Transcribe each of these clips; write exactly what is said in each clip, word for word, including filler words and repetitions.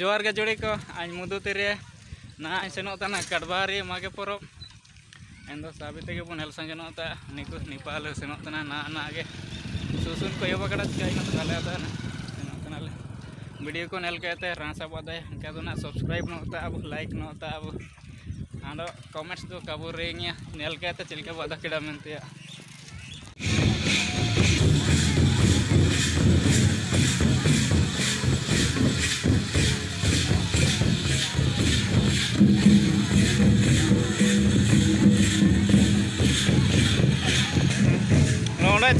जोहार गे जोड़ी को आज मुदुती रे ना सेनों तना कडबा रे मागे पोरोब एन दो साबित के बन हेल संगे नोता निकु निपाल सेनों तना ना ना आगे सुसुन को योबा कड़ा काय ना तले आता ना सेनों तना ले वीडियो को नेल कहते रासा बादा का तो ना सब्सक्राइब नोता अब लाइक नोता अब आंदो कमेंट्स दो काबू रेंगिया नेल कहते चिलका बादा केड़ा मेंतिया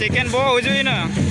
Chicken bowl, do you know?